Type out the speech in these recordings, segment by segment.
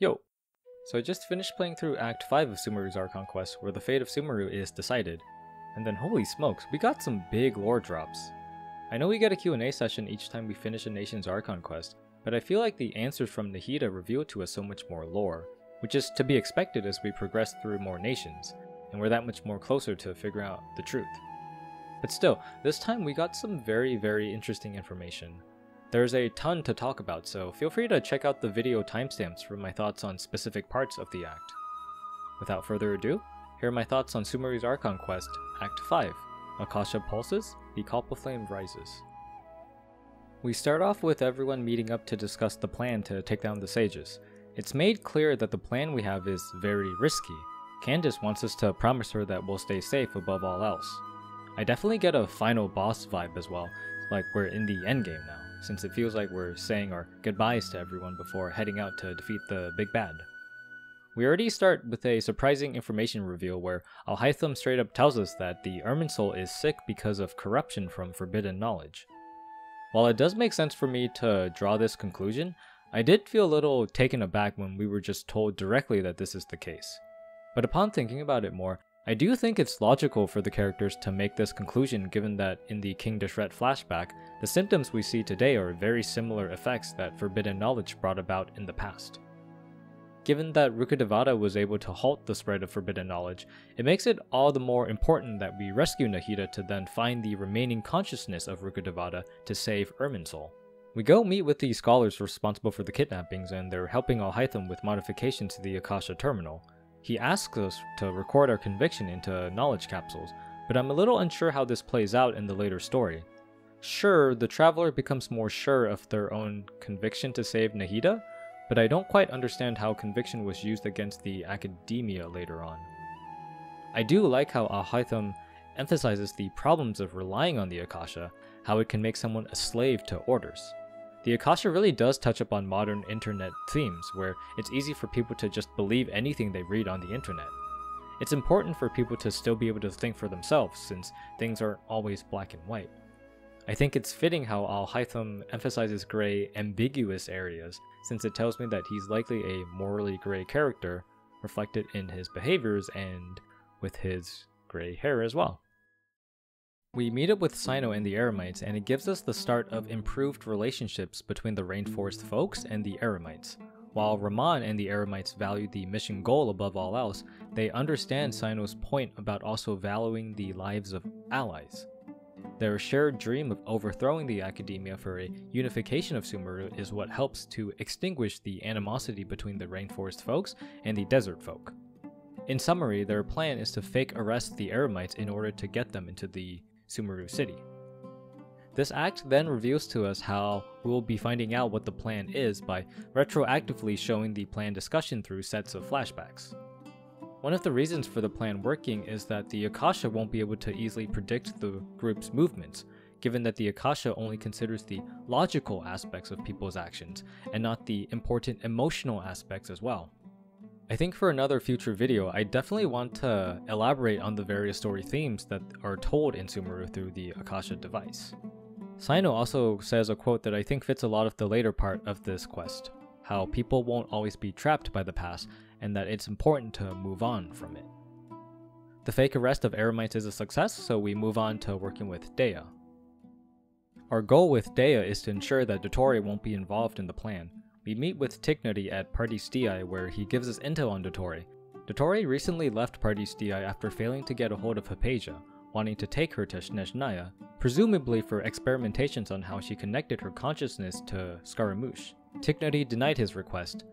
Yo! So I just finished playing through Act 5 of Sumeru's Archon Quest, where the fate of Sumeru is decided. And then holy smokes, we got some big lore drops. I know we get a Q&A session each time we finish a nation's Archon Quest, but I feel like the answers from Nahida reveal to us so much more lore, which is to be expected as we progress through more nations, and we're that much more closer to figuring out the truth. But still, this time we got some very interesting information. There's a ton to talk about, so feel free to check out the video timestamps for my thoughts on specific parts of the Act. Without further ado, here are my thoughts on Sumeru's Archon Quest, Act 5, Akasha Pulses, the Kalpa Flame Rises. We start off with everyone meeting up to discuss the plan to take down the Sages. It's made clear that the plan we have is very risky. Candace wants us to promise her that we'll stay safe above all else. I definitely get a final boss vibe as well, like we're in the endgame now, since it feels like we're saying our goodbyes to everyone before heading out to defeat the big bad. We already start with a surprising information reveal where Alhaitham straight up tells us that the Irminsul is sick because of corruption from Forbidden Knowledge. While it does make sense for me to draw this conclusion, I did feel a little taken aback when we were just told directly that this is the case. But upon thinking about it more, I do think it's logical for the characters to make this conclusion given that in the King Deshret flashback, the symptoms we see today are very similar effects that Forbidden Knowledge brought about in the past. Given that Rukkhadevata was able to halt the spread of Forbidden Knowledge, it makes it all the more important that we rescue Nahida to then find the remaining consciousness of Rukkhadevata to save Irminsul. We go meet with the scholars responsible for the kidnappings, and they're helping Alhaitham with modifications to the Akasha terminal. He asks us to record our conviction into knowledge capsules, but I'm a little unsure how this plays out in the later story. Sure, the Traveler becomes more sure of their own conviction to save Nahida, but I don't quite understand how conviction was used against the academia later on. I do like how Alhaitham emphasizes the problems of relying on the Akasha, how it can make someone a slave to orders. The Akasha really does touch upon modern internet themes, where it's easy for people to just believe anything they read on the internet. It's important for people to still be able to think for themselves, since things aren't always black and white. I think it's fitting how Alhaitham emphasizes grey, ambiguous areas, since it tells me that he's likely a morally grey character, reflected in his behaviors and with his grey hair as well. We meet up with Cyno and the Eremites, and it gives us the start of improved relationships between the Rainforest folks and the Eremites. While Rahman and the Eremites value the mission goal above all else, they understand Cyno's point about also valuing the lives of allies. Their shared dream of overthrowing the academia for a unification of Sumeru is what helps to extinguish the animosity between the Rainforest folks and the Desert folk. In summary, their plan is to fake arrest the Eremites in order to get them into the Sumeru City. This act then reveals to us how we will be finding out what the plan is by retroactively showing the plan discussion through sets of flashbacks. One of the reasons for the plan working is that the Akasha won't be able to easily predict the group's movements, given that the Akasha only considers the logical aspects of people's actions, and not the important emotional aspects as well. I think for another future video, I definitely want to elaborate on the various story themes that are told in Sumeru through the Akasha device. Cyno also says a quote that I think fits a lot of the later part of this quest, how people won't always be trapped by the past, and that it's important to move on from it. The fake arrest of Eremites is a success, so we move on to working with Dehya. Our goal with Dehya is to ensure that Dottore won't be involved in the plan. We meet with Tignody at Partis DI, where he gives us intel on Dottore. Dottore recently left Partis DI after failing to get a hold of Haypasia, wanting to take her to Snezhnaya, presumably for experimentations on how she connected her consciousness to Scaramouche. Tignody denied his request.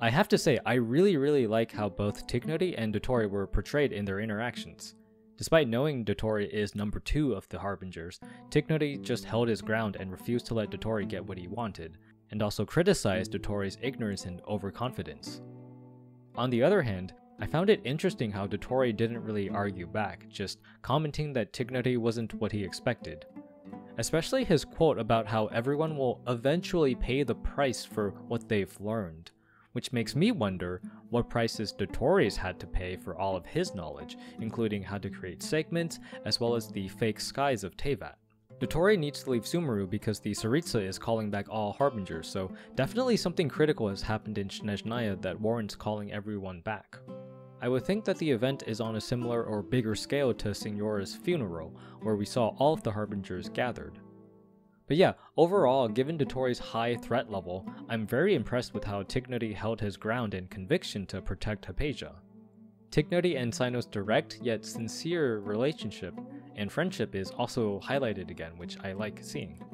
I have to say, I really like how both Tignody and Dottore were portrayed in their interactions. Despite knowing Dottore is number 2 of the Harbingers, Tignody just held his ground and refused to let Dottore get what he wanted, and also criticized Dottore's ignorance and overconfidence. On the other hand, I found it interesting how Dottore didn't really argue back, just commenting that Tignody wasn't what he expected. Especially his quote about how everyone will eventually pay the price for what they've learned, which makes me wonder what prices Dottore's had to pay for all of his knowledge, including how to create segments, as well as the fake skies of Teyvat. Dottore needs to leave Sumeru because the Tsaritsa is calling back all Harbingers, so definitely something critical has happened in Snezhnaya that warrants calling everyone back. I would think that the event is on a similar or bigger scale to Signora's funeral, where we saw all of the Harbingers gathered. But yeah, overall, given Dottore's high threat level, I'm very impressed with how Tignody held his ground and conviction to protect Haypasia. Tignody and Cyno's direct yet sincere relationship and friendship is also highlighted again, which I like seeing.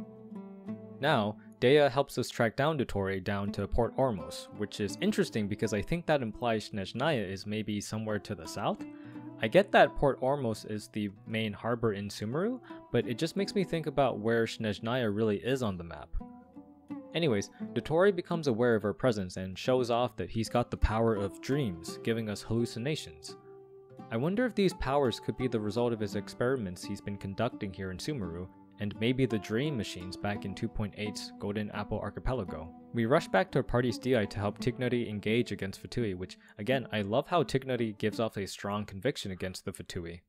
Now, Dehya helps us track down Dottore down to Port Ormos, which is interesting because I think that implies Snezhnaya is maybe somewhere to the south. I get that Port Ormos is the main harbor in Sumeru, but it just makes me think about where Snezhnaya really is on the map. Anyways, Dottore becomes aware of her presence and shows off that he's got the power of dreams, giving us hallucinations. I wonder if these powers could be the result of his experiments he's been conducting here in Sumeru, and maybe the dream machines back in 2.8's Golden Apple Archipelago. We rush back to Parties DI to help Tignody engage against Fatui, which again, I love how Tignody gives off a strong conviction against the Fatui.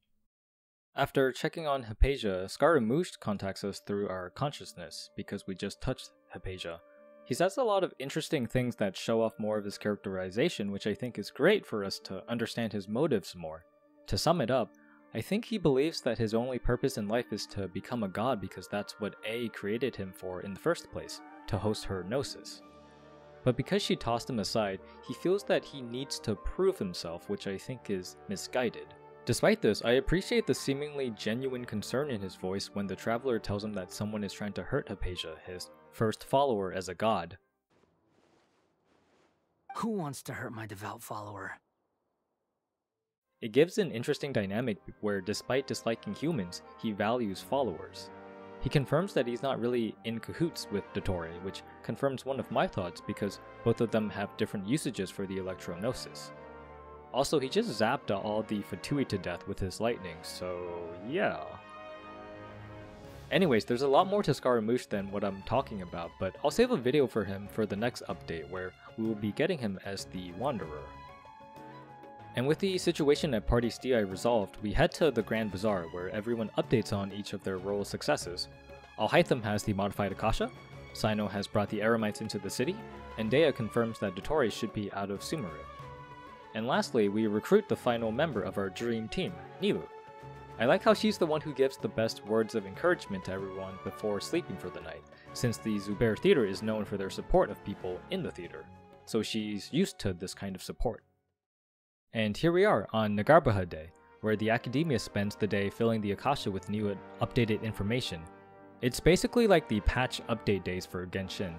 After checking on Haypasia, Scaramouche contacts us through our consciousness because we just touched Haypasia. He says a lot of interesting things that show off more of his characterization, which I think is great for us to understand his motives more. To sum it up, I think he believes that his only purpose in life is to become a god because that's what A created him for in the first place, to host her Gnosis. But because she tossed him aside, he feels that he needs to prove himself, which I think is misguided. Despite this, I appreciate the seemingly genuine concern in his voice when the traveler tells him that someone is trying to hurt Haypasia, his first follower as a god. Who wants to hurt my devout follower? It gives an interesting dynamic where, despite disliking humans, he values followers. He confirms that he's not really in cahoots with Dottore, which confirms one of my thoughts because both of them have different usages for the Electro Gnosis. Also, he just zapped all the Fatui to death with his lightning, so yeah. Anyways, there's a lot more to Scaramouche than what I'm talking about, but I'll save a video for him for the next update where we will be getting him as the Wanderer. And with the situation at Parties DI resolved, we head to the Grand Bazaar where everyone updates on each of their role successes. Alhaitham has the modified Akasha, Cyno has brought the Eremites into the city, and Dehya confirms that Dottore should be out of Sumeru. And lastly, we recruit the final member of our dream team, Nilu. I like how she's the one who gives the best words of encouragement to everyone before sleeping for the night, since the Zubair Theater is known for their support of people in the theater, so she's used to this kind of support. And here we are on Jnagarbha Day, where the Academia spends the day filling the Akasha with new and updated information. It's basically like the patch update days for Genshin.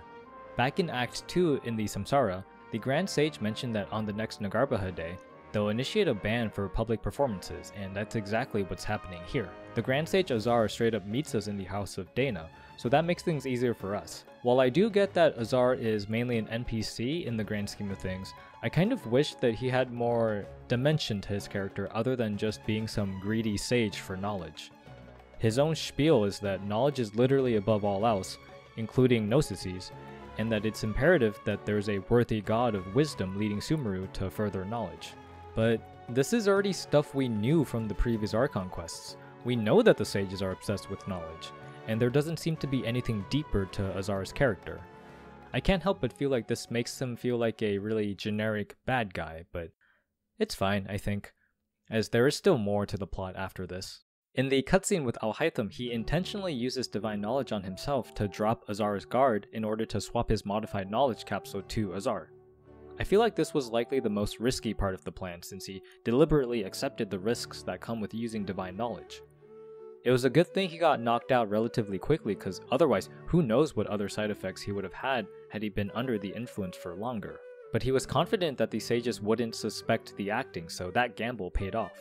Back in Act 2 in the Samsara, the Grand Sage mentioned that on the next Jnagarbha Day, they'll initiate a ban for public performances, and that's exactly what's happening here. The Grand Sage Azar straight up meets us in the House of Dana, so that makes things easier for us. While I do get that Azar is mainly an NPC in the grand scheme of things, I kind of wish that he had more dimension to his character other than just being some greedy sage for knowledge. His own spiel is that knowledge is literally above all else, including gnosises, and that it's imperative that there's a worthy god of wisdom leading Sumeru to further knowledge. But this is already stuff we knew from the previous Archon quests. We know that the Sages are obsessed with knowledge, and there doesn't seem to be anything deeper to Azar's character. I can't help but feel like this makes him feel like a really generic bad guy, but it's fine, I think, as there is still more to the plot after this. In the cutscene with Alhaitham, he intentionally uses Divine Knowledge on himself to drop Azar's guard in order to swap his modified knowledge capsule to Azar. I feel like this was likely the most risky part of the plan since he deliberately accepted the risks that come with using Divine Knowledge. It was a good thing he got knocked out relatively quickly because otherwise who knows what other side effects he would have had had he been under the influence for longer. But he was confident that the Sages wouldn't suspect the acting, so that gamble paid off.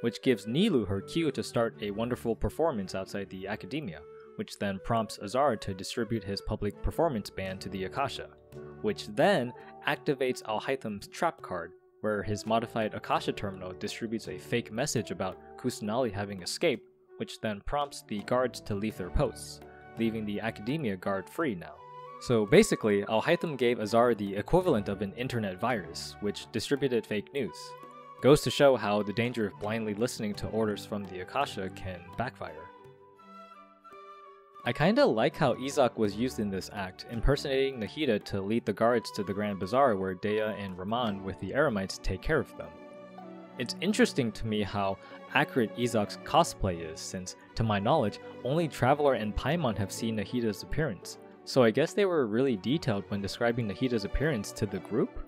Which gives Nilu her cue to start a wonderful performance outside the Academia, which then prompts Azar to distribute his public performance ban to the Akasha, which then activates Alhaitham's trap card, where his modified Akasha terminal distributes a fake message about Kusanali having escaped, which then prompts the guards to leave their posts, leaving the Academia guard free now. So basically, Alhaitham gave Azar the equivalent of an internet virus, which distributed fake news. Goes to show how the danger of blindly listening to orders from the Akasha can backfire. I kinda like how Izak was used in this act, impersonating Nahida to lead the guards to the Grand Bazaar where Dehya and Rahman with the Eremites take care of them. It's interesting to me how accurate Izak's cosplay is since, to my knowledge, only Traveler and Paimon have seen Nahida's appearance, so I guess they were really detailed when describing Nahida's appearance to the group?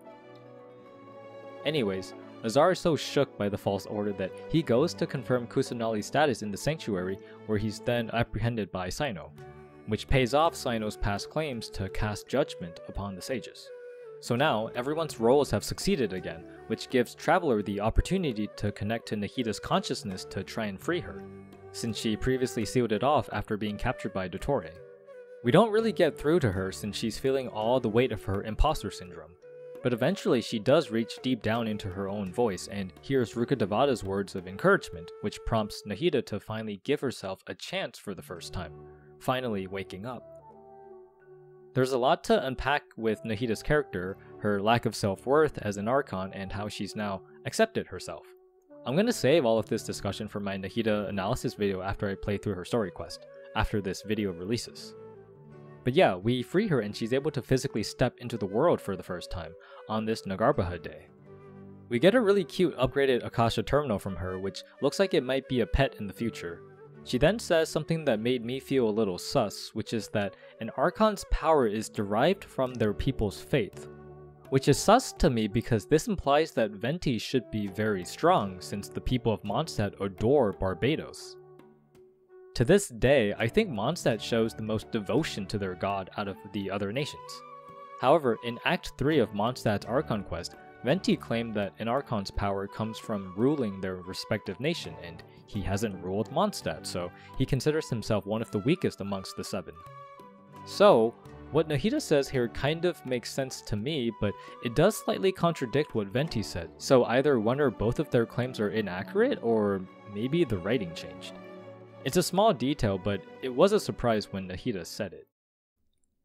Anyways, Azar is so shook by the false order that he goes to confirm Kusanali's status in the sanctuary, where he's then apprehended by Cyno, which pays off Cyno's past claims to cast judgment upon the sages. So now, everyone's roles have succeeded again, which gives Traveler the opportunity to connect to Nahida's consciousness to try and free her, since she previously sealed it off after being captured by Dottore. We don't really get through to her since she's feeling all the weight of her imposter syndrome, but eventually she does reach deep down into her own voice and hears Rukkhadevata's words of encouragement, which prompts Nahida to finally give herself a chance for the first time, finally waking up. There's a lot to unpack with Nahida's character, her lack of self-worth as an Archon, and how she's now accepted herself. I'm gonna save all of this discussion for my Nahida analysis video after I play through her story quest, after this video releases. But yeah, we free her and she's able to physically step into the world for the first time, on this Jnagarbha Day. We get a really cute upgraded Akasha terminal from her, which looks like it might be a pet in the future. She then says something that made me feel a little sus, which is that an Archon's power is derived from their people's faith. Which is sus to me because this implies that Venti should be very strong, since the people of Mondstadt adore Barbados. To this day, I think Mondstadt shows the most devotion to their god out of the other nations. However, in Act 3 of Mondstadt's Archon Quest, Venti claimed that an Archon's power comes from ruling their respective nation, and he hasn't ruled Mondstadt, so he considers himself one of the weakest amongst the seven. So, what Nahida says here kind of makes sense to me, but it does slightly contradict what Venti said, so either one or both of their claims are inaccurate, or maybe the writing changed. It's a small detail, but it was a surprise when Nahida said it.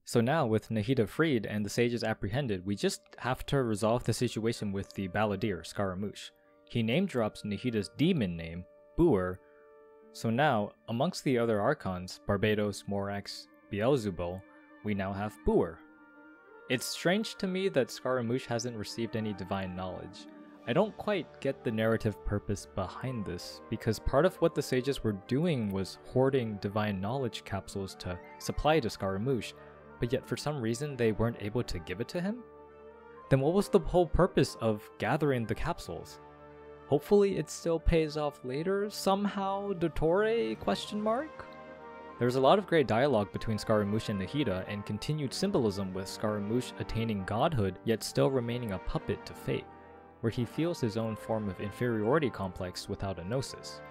So now, with Nahida freed and the sages apprehended, we just have to resolve the situation with the balladeer, Scaramouche. He name drops Nahida's demon name, Buer, so now, amongst the other Archons, Barbados, Morax, Beelzebul, we now have Buer. It's strange to me that Scaramouche hasn't received any divine knowledge. I don't quite get the narrative purpose behind this, because part of what the sages were doing was hoarding divine knowledge capsules to supply to Scaramouche, but yet for some reason they weren't able to give it to him? Then what was the whole purpose of gathering the capsules? Hopefully it still pays off later, somehow, Dottore, question mark? There's a lot of great dialogue between Scaramouche and Nahida, and continued symbolism with Scaramouche attaining godhood yet still remaining a puppet to fate, where he feels his own form of inferiority complex without a gnosis.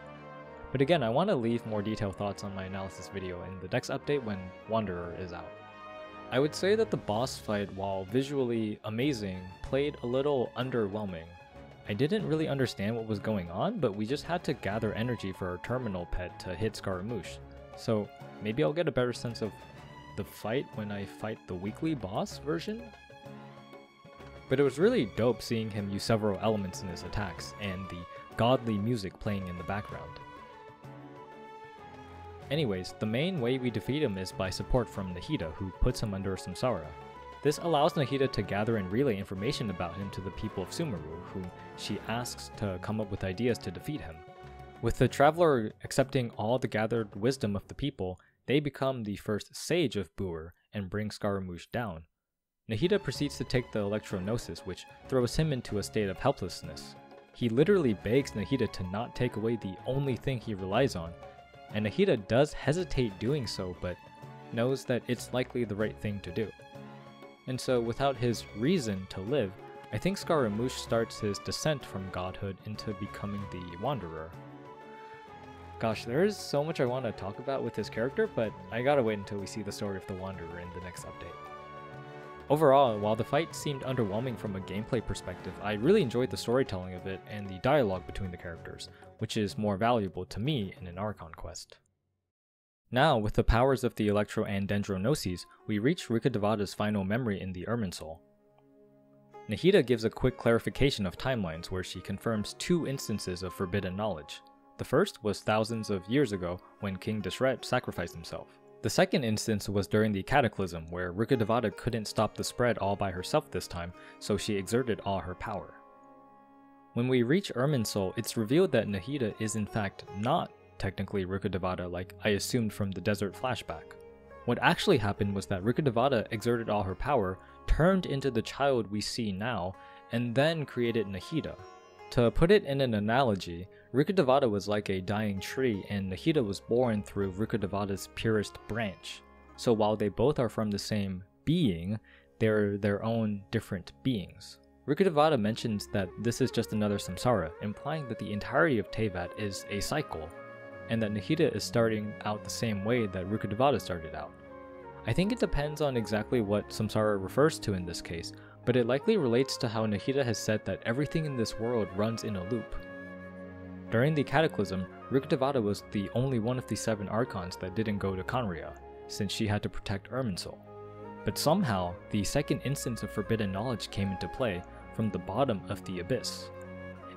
But again, I want to leave more detailed thoughts on my analysis video in the next update when Wanderer is out. I would say that the boss fight, while visually amazing, played a little underwhelming. I didn't really understand what was going on, but we just had to gather energy for our terminal pet to hit Scaramouche, so maybe I'll get a better sense of the fight when I fight the weekly boss version? But it was really dope seeing him use several elements in his attacks, and the godly music playing in the background. Anyways, the main way we defeat him is by support from Nahida, who puts him under Samsara. This allows Nahida to gather and relay information about him to the people of Sumeru, whom she asks to come up with ideas to defeat him. With the Traveler accepting all the gathered wisdom of the people, they become the first sage of Buer and bring Scaramouche down. Nahida proceeds to take the Electro Gnosis, which throws him into a state of helplessness. He literally begs Nahida to not take away the only thing he relies on, and Nahida does hesitate doing so, but knows that it's likely the right thing to do. And so, without his reason to live, I think Scaramouche starts his descent from godhood into becoming the Wanderer. Gosh, there is so much I want to talk about with his character, but I gotta wait until we see the story of the Wanderer in the next update. Overall, while the fight seemed underwhelming from a gameplay perspective, I really enjoyed the storytelling of it and the dialogue between the characters, which is more valuable to me in an Archon quest. Now, with the powers of the Electro and Dendro Gnosis, we reach Rukkhadevata's final memory in the Irminsul. Nahida gives a quick clarification of timelines where she confirms two instances of forbidden knowledge. The first was thousands of years ago when King Deshret sacrificed himself, The second instance was during the Cataclysm, where Rukkhadevata couldn't stop the spread all by herself this time, so she exerted all her power. When we reach Irminsul, it's revealed that Nahida is in fact not technically Rukkhadevata like I assumed from the desert flashback. What actually happened was that Rukkhadevata exerted all her power, turned into the child we see now, and then created Nahida. To put it in an analogy, Rukkhadevata was like a dying tree and Nahida was born through Rukkhadevata's purest branch. So while they both are from the same being, they're their own different beings. Rukkhadevata mentions that this is just another samsara, implying that the entirety of Teyvat is a cycle, and that Nahida is starting out the same way that Rukkhadevata started out. I think it depends on exactly what samsara refers to in this case, but it likely relates to how Nahida has said that everything in this world runs in a loop. During the Cataclysm, Rukkhadevata was the only one of the 7 Archons that didn't go to Conria, since she had to protect Irminsul. But somehow, the second instance of Forbidden Knowledge came into play from the bottom of the Abyss.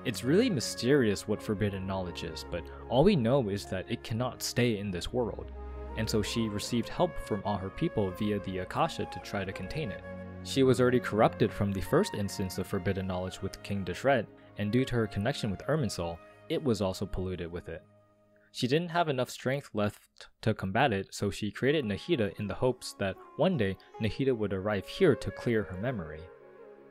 It's really mysterious what Forbidden Knowledge is, but all we know is that it cannot stay in this world, and so she received help from all her people via the Akasha to try to contain it. She was already corrupted from the first instance of Forbidden Knowledge with King Deshret, and due to her connection with Irminsul, it was also polluted with it. She didn't have enough strength left to combat it, so she created Nahida in the hopes that one day Nahida would arrive here to clear her memory.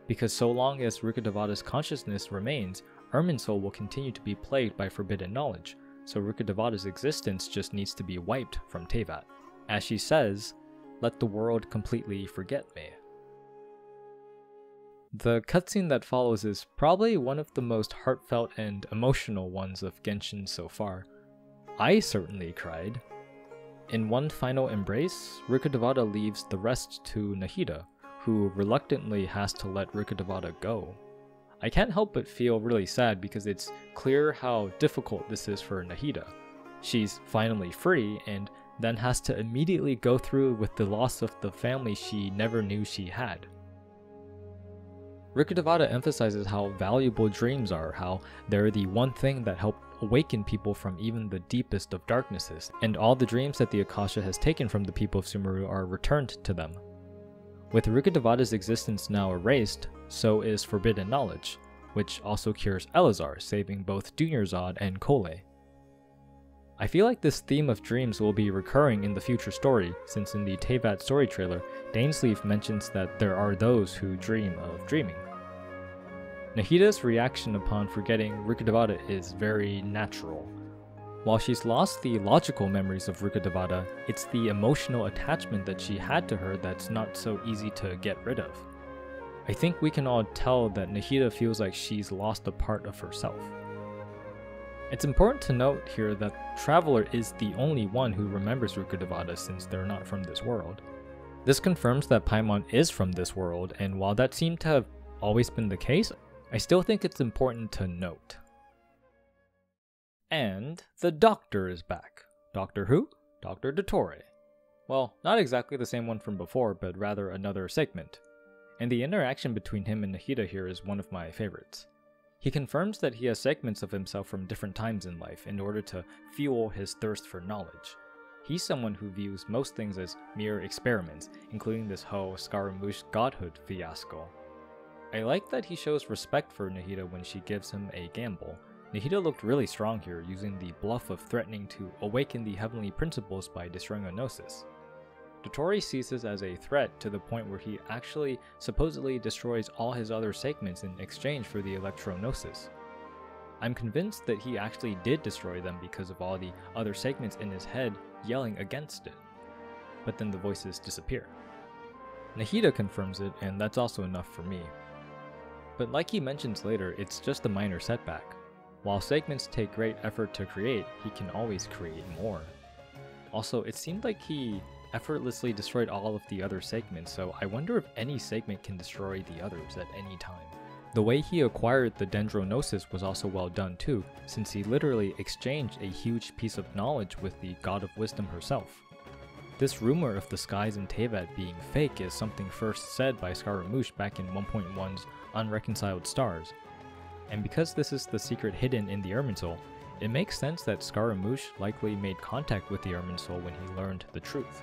Because so long as Rukkhadevata's consciousness remains, Irminsul will continue to be plagued by Forbidden Knowledge, so Rukkhadevata's existence just needs to be wiped from Teyvat. As she says, "Let the world completely forget me." The cutscene that follows is probably one of the most heartfelt and emotional ones of Genshin so far. I certainly cried. In one final embrace, Rukkhadevata leaves the rest to Nahida, who reluctantly has to let Rukkhadevata go. I can't help but feel really sad because it's clear how difficult this is for Nahida. She's finally free and then has to immediately go through with the loss of the family she never knew she had. Rukkhadevata emphasizes how valuable dreams are, how they're the one thing that help awaken people from even the deepest of darknesses, and all the dreams that the Akasha has taken from the people of Sumeru are returned to them. With Rukkhadevata's existence now erased, so is Forbidden Knowledge, which also cures Elazar, saving both Dunyarzad and Kole. I feel like this theme of dreams will be recurring in the future story, since in the Teyvat story trailer, Dainsleif mentions that there are those who dream of dreaming. Nahida's reaction upon forgetting Rukkhadevata is very natural. While she's lost the logical memories of Rukkhadevata, it's the emotional attachment that she had to her that's not so easy to get rid of. I think we can all tell that Nahida feels like she's lost a part of herself. It's important to note here that Traveler is the only one who remembers Rukkhadevata since they're not from this world. This confirms that Paimon is from this world, and while that seemed to have always been the case, I still think it's important to note. And the Doctor is back. Doctor who? Dr. Dottore. Well, not exactly the same one from before, but rather another segment. And the interaction between him and Nahida here is one of my favorites. He confirms that he has segments of himself from different times in life in order to fuel his thirst for knowledge. He's someone who views most things as mere experiments, including this whole Scaramouche godhood fiasco. I like that he shows respect for Nahida when she gives him a gamble. Nahida looked really strong here, using the bluff of threatening to awaken the Heavenly Principles by destroying a Gnosis. Dottore sees this as a threat to the point where he actually supposedly destroys all his other segments in exchange for the Electro Gnosis. I'm convinced that he actually did destroy them because of all the other segments in his head yelling against it. But then the voices disappear. Nahida confirms it, and that's also enough for me. But like he mentions later, it's just a minor setback. While segments take great effort to create, he can always create more. Also, it seemed like he effortlessly destroyed all of the other segments, so I wonder if any segment can destroy the others at any time. The way he acquired the Dendronosis was also well done too, since he literally exchanged a huge piece of knowledge with the God of Wisdom herself. This rumor of the skies in Teyvat being fake is something first said by Scaramouche back in 1.1's Unreconciled Stars, and because this is the secret hidden in the Irminsul, It makes sense that Scaramouche likely made contact with the Irminsul when he learned the truth.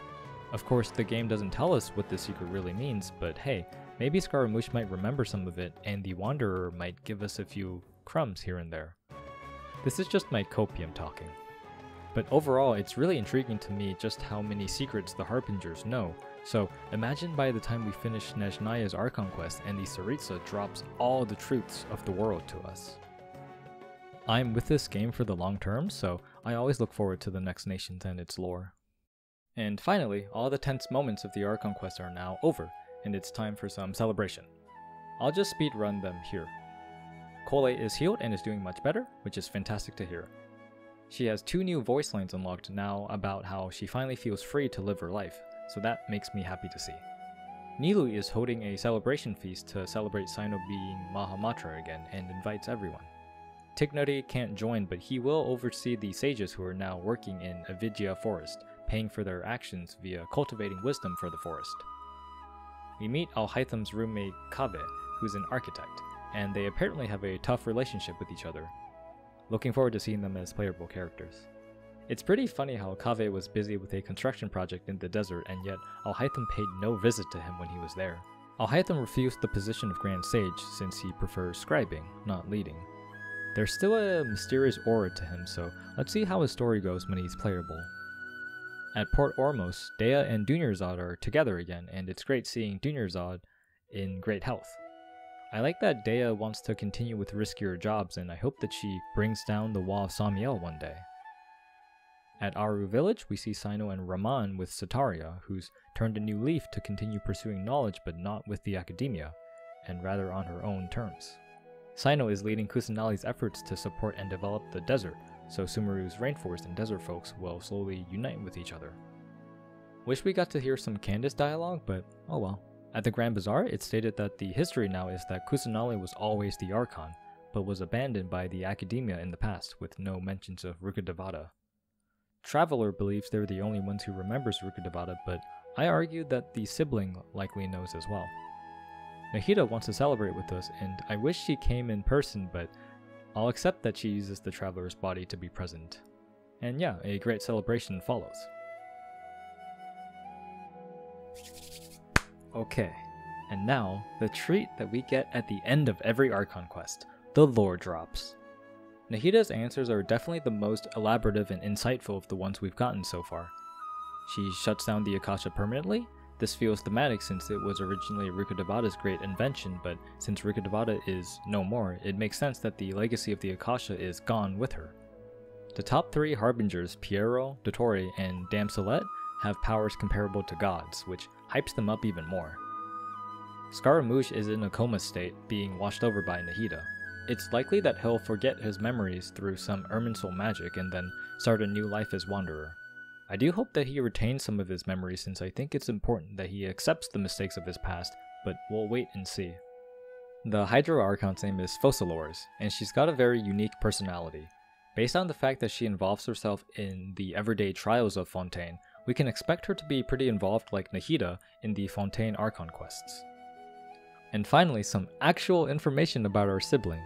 Of course, the game doesn't tell us what this secret really means, but hey, maybe Scaramouche might remember some of it, and the Wanderer might give us a few crumbs here and there. This is just my copium talking. But overall, it's really intriguing to me just how many secrets the Harbingers know, so imagine by the time we finish Snezhnaya's Archon Quest and the Tsaritsa drops all the truths of the world to us. I'm with this game for the long term, so I always look forward to the next nations and its lore. And finally, all the tense moments of the Archon Quest are now over, and it's time for some celebration. I'll just speedrun them here. Kole is healed and is doing much better, which is fantastic to hear. She has 2 new voice lines unlocked now about how she finally feels free to live her life, so that makes me happy to see. Nilu is holding a celebration feast to celebrate Cyno being Mahamatra again and invites everyone. Tignody can't join, but he will oversee the sages who are now working in Avidya Forest, paying for their actions via cultivating wisdom for the forest. We meet Alhaitham's roommate Kabe, who's an architect, and they apparently have a tough relationship with each other. Looking forward to seeing them as playable characters. It's pretty funny how Kabe was busy with a construction project in the desert, and yet Alhaitham paid no visit to him when he was there. Alhaitham refused the position of Grand Sage since he prefers scribing, not leading. There's still a mysterious aura to him, so let's see how his story goes when he's playable. At Port Ormos, Dehya and Dunyarzad are together again, and it's great seeing Dunyarzad in great health. I like that Dehya wants to continue with riskier jobs, and I hope that she brings down the wall of Samiel one day. At Aru Village, we see Cyno and Rahman with Sataria, who's turned a new leaf to continue pursuing knowledge but not with the academia, and rather on her own terms. Cyno is leading Kusanali's efforts to support and develop the desert, so Sumeru's rainforest and desert folks will slowly unite with each other. Wish we got to hear some Candace dialogue, but oh well. At the Grand Bazaar, it's stated that the history now is that Kusanali was always the Archon, but was abandoned by the Academia in the past, with no mentions of Rukkhadevata. Traveler believes they're the only ones who remembers Rukkhadevata, but I argue that the sibling likely knows as well. Nahida wants to celebrate with us, and I wish she came in person, but I'll accept that she uses the Traveler's body to be present. And yeah, a great celebration follows. Okay, and now, the treat that we get at the end of every Archon Quest, the lore drops. Nahida's answers are definitely the most elaborative and insightful of the ones we've gotten so far. She shuts down the Akasha permanently. This feels thematic since it was originally Rukkhadevata's great invention, but since Rukkhadevata is no more, it makes sense that the legacy of the Akasha is gone with her. The top 3 Harbingers, Piero, Dottore, and Damselette, have powers comparable to gods, which hypes them up even more. Scaramouche is in a coma state, being washed over by Nahida. It's likely that he'll forget his memories through some Irminsul magic and then start a new life as Wanderer. I do hope that he retains some of his memories since I think it's important that he accepts the mistakes of his past, but we'll wait and see. The Hydro Archon's name is Fossilores, and she's got a very unique personality. Based on the fact that she involves herself in the everyday trials of Fontaine, we can expect her to be pretty involved like Nahida in the Fontaine Archon quests. And finally, some actual information about our sibling.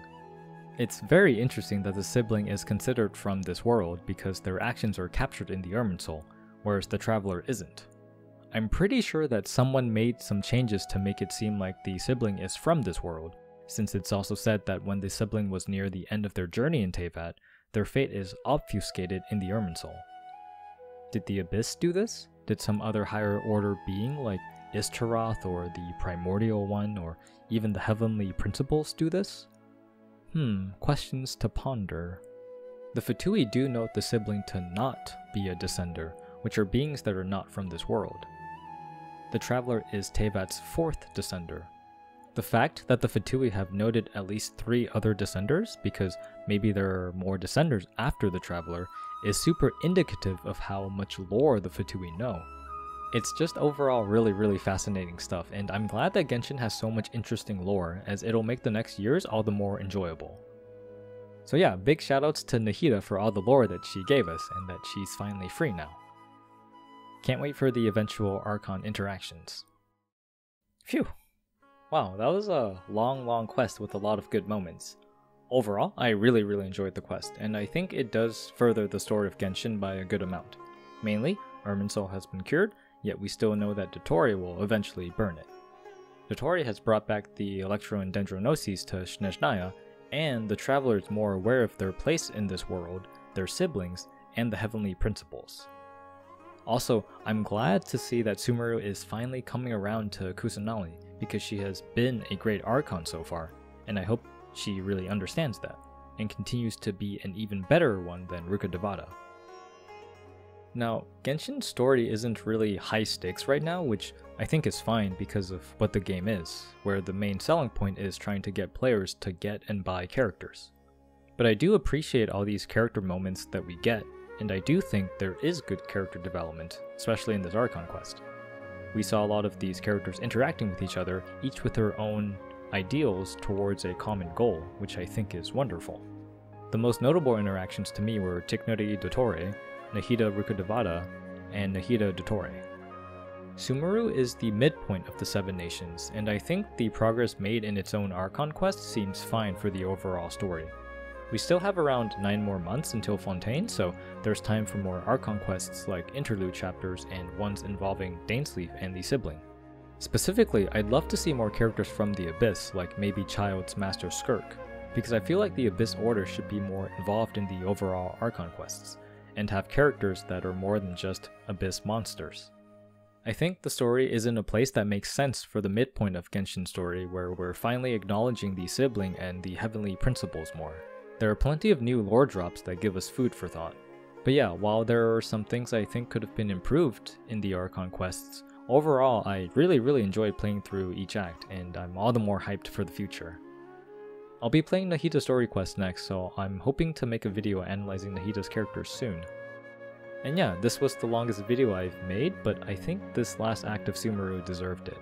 It's very interesting that the sibling is considered from this world because their actions are captured in the Irminsul, whereas the Traveler isn't. I'm pretty sure that someone made some changes to make it seem like the sibling is from this world, since it's also said that when the sibling was near the end of their journey in Teyvat, their fate is obfuscated in the Irminsul. Did the Abyss do this? Did some other higher order being like Ishtaroth or the Primordial One or even the Heavenly Principles do this? Questions to ponder. The Fatui do note the sibling to not be a descender, which are beings that are not from this world. The Traveler is Teyvat's 4th descender. The fact that the Fatui have noted at least 3 other descenders, because maybe there are more descenders after the Traveler, is super indicative of how much lore the Fatui know. It's just overall really fascinating stuff, and I'm glad that Genshin has so much interesting lore, as it'll make the next years all the more enjoyable. So yeah, big shoutouts to Nahida for all the lore that she gave us, and that she's finally free now. Can't wait for the eventual Archon interactions. Phew! Wow, that was a long quest with a lot of good moments. Overall, I really enjoyed the quest, and I think it does further the story of Genshin by a good amount. Mainly, Irminsul has been cured, yet we still know that Dottore will eventually burn it. Dottore has brought back the Electro and Dendro Gnosis to Snezhnaya, and the Traveler is more aware of their place in this world, their siblings, and the Heavenly Principles. Also, I'm glad to see that Sumeru is finally coming around to Kusanali, because she has been a great Archon so far, and I hope she really understands that, and continues to be an even better one than Rukkhadevata. Now, Genshin's story isn't really high stakes right now, which I think is fine because of what the game is, where the main selling point is trying to get players to get and buy characters. But I do appreciate all these character moments that we get, and I do think there is good character development, especially in this Archon quest. We saw a lot of these characters interacting with each other, each with their own ideals towards a common goal, which I think is wonderful. The most notable interactions to me were Tignody Dottore, Nahida Rukkhadevata, and Nahida Dottore. Sumeru is the midpoint of the Seven Nations, and I think the progress made in its own Archon quest seems fine for the overall story. We still have around 9 more months until Fontaine, so there's time for more Archon quests like interlude chapters and ones involving Dainsleif and the sibling. Specifically, I'd love to see more characters from the Abyss, like maybe Child's Master Skirk, because I feel like the Abyss Order should be more involved in the overall Archon quests, and have characters that are more than just Abyss monsters. I think the story is in a place that makes sense for the midpoint of Genshin's story, where we're finally acknowledging the sibling and the Heavenly Principles more. There are plenty of new lore drops that give us food for thought. But yeah, while there are some things I think could have been improved in the Archon quests, overall I really enjoyed playing through each act, and I'm all the more hyped for the future. I'll be playing Nahida's story quest next, so I'm hoping to make a video analyzing Nahida's characters soon. And yeah, this was the longest video I've made, but I think this last act of Sumeru deserved it.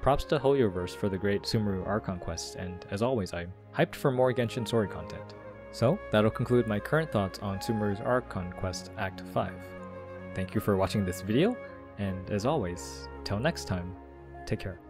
Props to HolioVerse for the great Sumeru Archon quest, and as always, I'm hyped for more Genshin story content. So, that'll conclude my current thoughts on Sumeru's Archon Quest Act 5. Thank you for watching this video, and as always, till next time, take care.